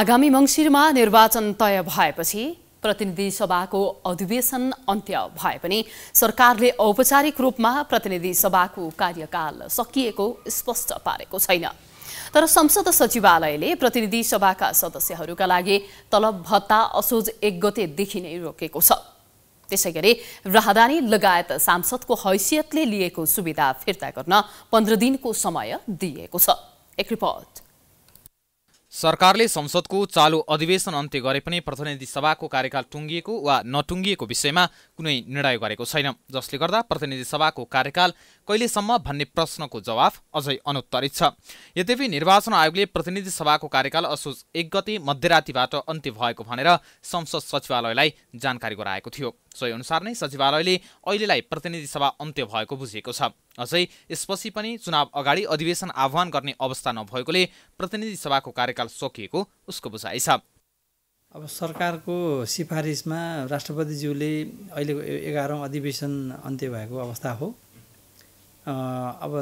आगामी मंगिरमा निर्वाचन तय भएपछि प्रतिनिधि सभाको अधिवेशन अन्त्य भए पनि सरकारले औपचारिक रूपमा प्रतिनिधि सभाको कार्यकाल सकिएको स्पष्ट पारेको छैन। तर संसद सचिवालयले प्रतिनिधि सभाका सदस्यहरूका लागि तलब भत्ता असोज 1 गतेदेखि नै रोकेको छ। त्यसैगरी राहदानी लगायत सांसदको हैसियतले लिएको सुविधा फिर्ता गर्न 15 दिनको समय दिएको छ। एक रिपोर्ट। सरकारले संसदको चालू अधिवेशन अन्त्य गरे पनि प्रतिनिधि सभाको कार्यकाल टुंगिएको वा नटुंगिएको विषयमा कुनै निर्णय गरेको छैन, जसले गर्दा प्रतिनिधि सभाको कार्यकाल कहिलेसम्म भन्ने प्रश्नको जवाफ अझै अनुत्तरित छ। यद्यपि निर्वाचन आयोगले प्रतिनिधि सभाको कार्यकाल असोज 1 गते मध्यरातिबाट अन्त्य भएको भनेर संसद सचिवालयलाई जानकारी गराएको थियो। सोही अनुसार नै सचिवालयले अहिलेलाई प्रतिनिधि सभा अन्त्य भएको बुझेको छ। अझै यसपछि पनि चुनाव अगाडि अधिवेशन आह्वान गर्ने अवस्था नभएकोले प्रतिनिधि सभाको कार्यकाल सकिएको उसको बुझाइ छ। अब सरकारको सिफारिसमा राष्ट्रपतिज्यूले अहिलेको 11औं अधिवेशन अन्त्य भएको अवस्था हो। अब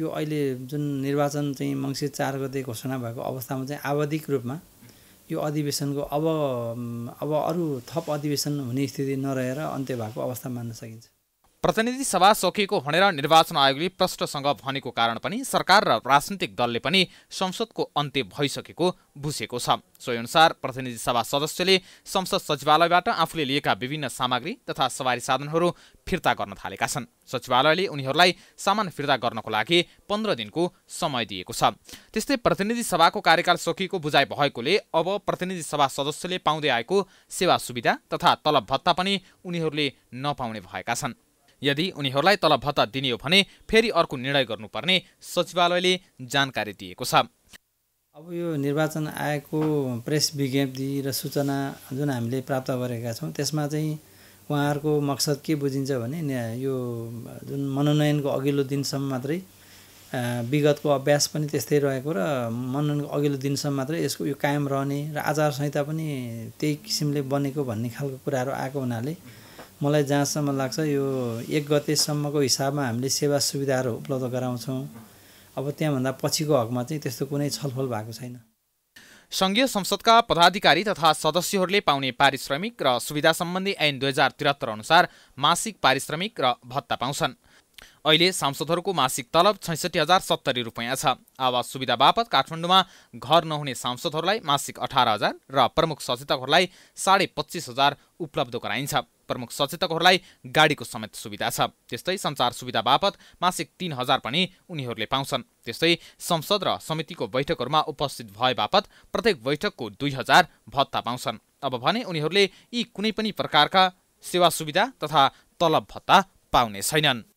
यो अहिले जुन निर्वाचन चाहिँ मंसिर 4 गते घोषणा भएको अवस्थामा चाहिँ आवधिक रूपमा यो अधिवेशन को अब अरु थप अधिवेशन हुने स्थिति नरहेर अन्त्य भएको अवस्था मान्न सकिन्छ। प्रतिनिधि सभा सकिएको भनेर निर्वाचन आयोगले प्रश्नसँग भनेको कारण पनि सरकार र राजनीतिक दलले पनि संसदको अन्त्य भइसकेको बुझेको छ। सोही अनुसार प्रतिनिधि सभा सदस्यले संसद सचिवालयबाट आफूले लिएका विभिन्न सामग्री तथा सवारी साधनहरू फिर्ता गर्न थालेका छन्। सचिवालयले उनीहरूलाई सामान फिर्ता गर्नको लागि 15 दिनको समय दिएको छ। त्यस्तै प्रतिनिधि सभाको कार्यकाल सकिएको बुझाइ भएकोले अब प्रतिनिधि सभा सदस्यले पाउँदै आएको सेवा सुविधा तथा तलब भत्ता पनि उनीहरूले नपाउने भएका छन्। यदि उनीहरूलाई तलब भत्ता दिने हो भने फेरि अर्को निर्णय गर्नुपर्ने सचिवालयले जानकारी दिएको छ। अब यो निर्वाचन आयोगको प्रेस विज्ञप्ति र सूचना जुन हामीले प्राप्त गरेका छौं त्यसमा चाहिँ उहाँहरुको मकसद के बुझिन्छ भने यो जुन मनोनयनको अघिल्लो दिनसम्म मात्रै विगतको अभ्यास पनि त्यस्तै रहेको र मनोनयनको अघिल्लो दिनसम्म मात्रै यसको यो कायम रहने र आचार संहिता पनि त्यही किसिमले बनेको भन्ने खालको कुराहरु आएको हुनाले मलाई जहाँसम्म लाग्छ यो 1 गतेसम्मको हिसाबमा हामीले सेवा सुविधाहरु उपलब्ध गराउँछौं। अब त्यहाँभन्दा पछिको हकमा चाहिँ त्यस्तो कुनै छलफल भएको छैन। संघीय संसदका पदाधिकारी तथा सदस्यहरूले पाउने पारिश्रमिक र सुविधा सम्बन्धी ऐन 2073 अनुसार मासिक पारिश्रमिक र भत्ता पाउँछन्। अहिले सांसदहरूको मासिक तलब 66070 रुपैयाँ छ। आवास सुविधा बापत काठमाडौँमा घर नहुने सांसदहरूलाई मासिक 18000 र प्रमुख सचेतकहरूलाई 25000 उपलब्ध गराइन्छ। प्रमुख सचेतकहरूलाई गाडीको समेत सुविधा छ। त्यस्तै संचार सुविधा बापत मासिक 3000 पनि उनीहरूले पाउँछन्। त्यस्तै संसद र समितिको बैठकहरूमा उपस्थित भए बापत प्रत्येक बैठकको 2000 भत्ता पाउँछन्। अब भने उनीहरूले यी कुनै पनि प्रकारका सेवा सुविधा तथा तलब भत्ता पाउने छैनन्।